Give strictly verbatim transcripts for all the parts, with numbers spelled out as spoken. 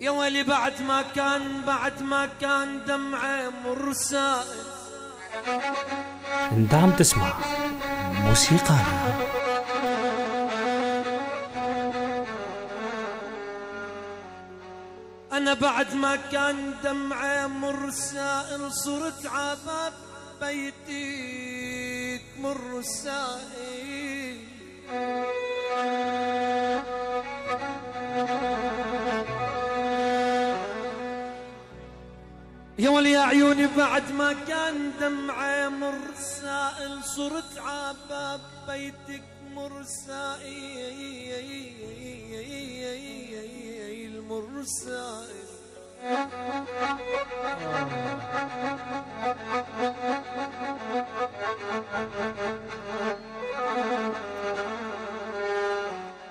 يا ويلي بعد ما كان بعد ما كان دمعه مرسائل. انت عم تسمع موسيقانا. انا بعد ما كان دمعه مرسائل صرت عباب بيتي تمر السائل. يا ولي عيوني بعد ما كان دمعي مرسائل صرت عباب بيتك مرسائل مرسائل.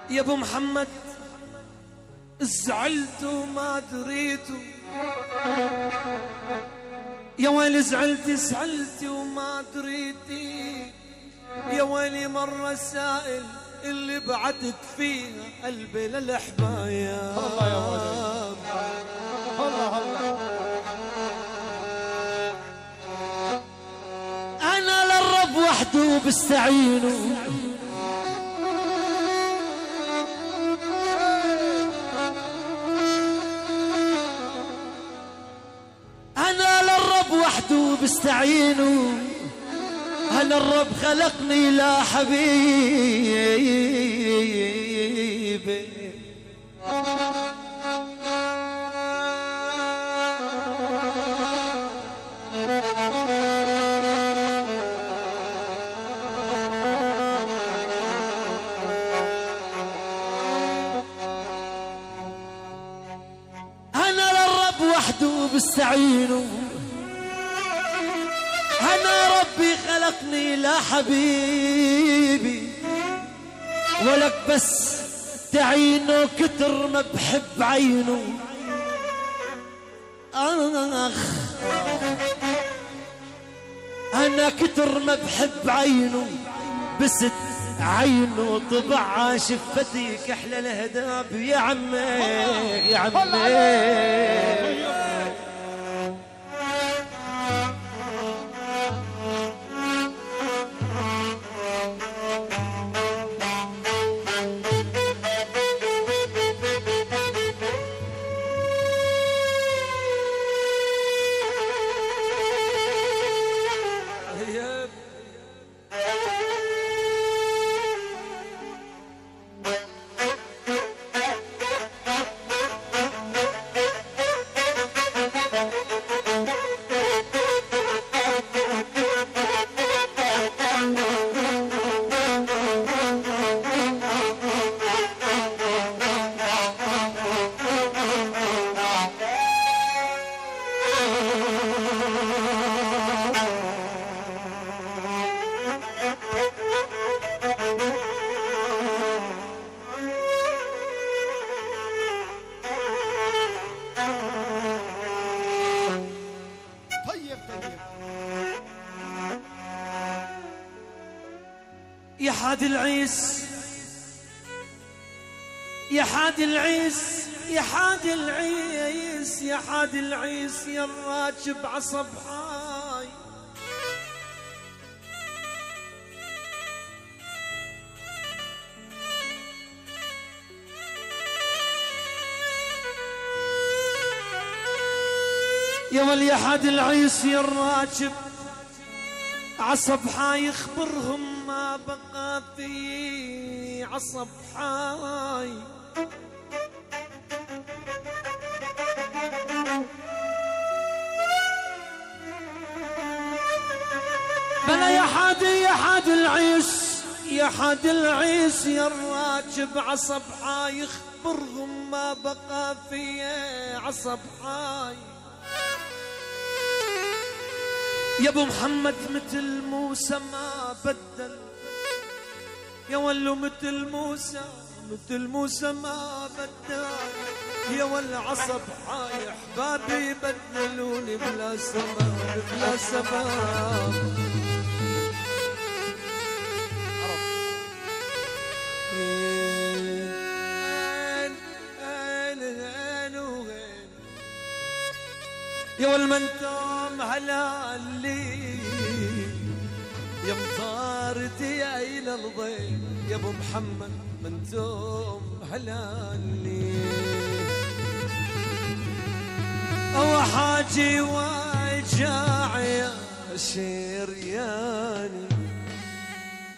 يا ابو محمد زعلت وما دريتو، يا ويلي زعلتي زعلتي وما دريتي، يا ويلي من الرسائل اللي بعدت فيها قلبي للحبايا. الله يا ولد الله الله. أنا للرب وحده بستعينه، بستعينه. هل الرب خلقني لا حبيبي، أنا للرب وحده بستعينه. أنا ربي خلقني لا حبيبي، ولك بس تعينه كتر ما بحب عينه. آخ أنا كتر ما بحب عينه، بس عينه طبعها شفتي كحلى الهداب. يا عمي يا عمي يا حادي العيس يا حادي العيس يا حادي العيس يا حادي العيس يا الراكب عصب هاي. يا ولي يا حادي العيس يا الراكب عصب حاي، اخبرهم ما بقى في عصب حاي. بلا يا حادي يا حادي العيس يا حادي العيس يا الراكب عصب حاي، اخبرهم ما بقى في عصب حاي. يا ابو محمد مثل موسى ما بدل، يا ولو مثل موسى مثل موسى ما بدل، يا ول عصب حاي احبابي بدلوني بلا سبب بلا سبب. أين أين أين يا والمنتم على اللي يا مطارتي إلى الضي يا أبو محمد منتم على اللي أو حاجي وجاعي شرياني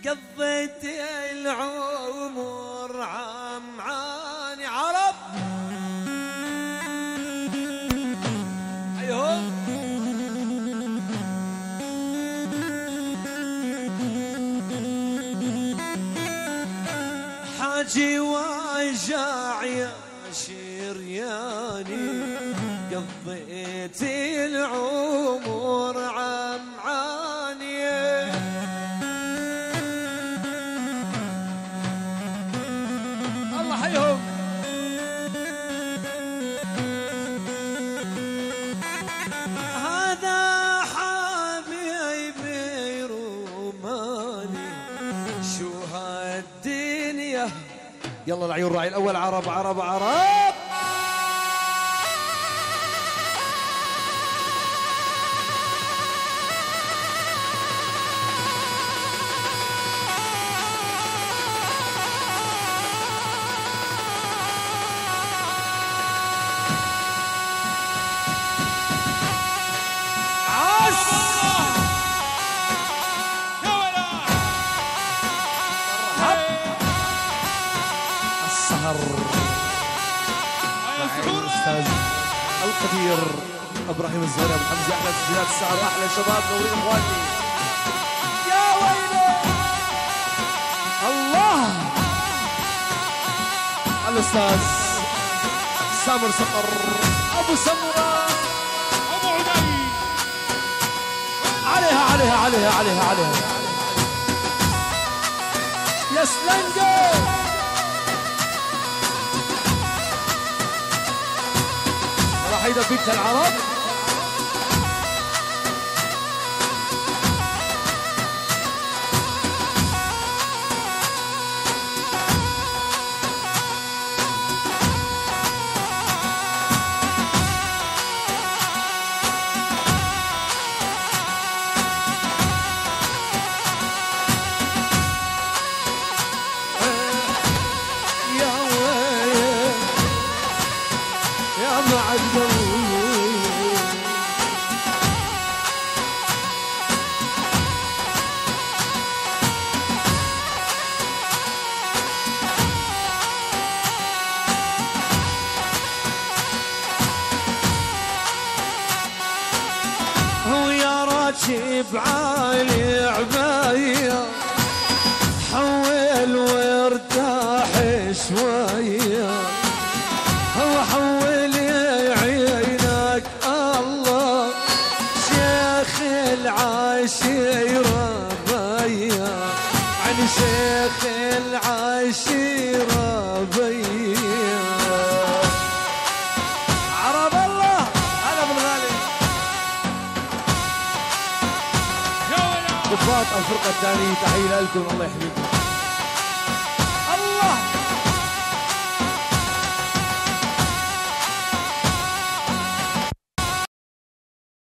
قضيت العمر عمعاني عرب أيوه حاجي وجاعي شرياني قضيت العمر عمعاني الله حيهم هذا حبيبي روماني شو هالدنيا يلا العيون راعي الاول عرب عرب عرب القدير ابراهيم الزهري ابو حمزه احلى تسجيلات السعد احلى شباب نورين اخواني يا ويلي الله الاستاذ سامر صقر ابو سمره ابو عدي عليها عليها عليها عليها عليها يا سلنجه حيدا بيت العرب بعالي عباية حول وارتاح شوية هو حول عينك الله شيخ العشيرة بيا عن شيخ العشيرة بيا الفرقة الثانية تحية لكم الله يحييكم.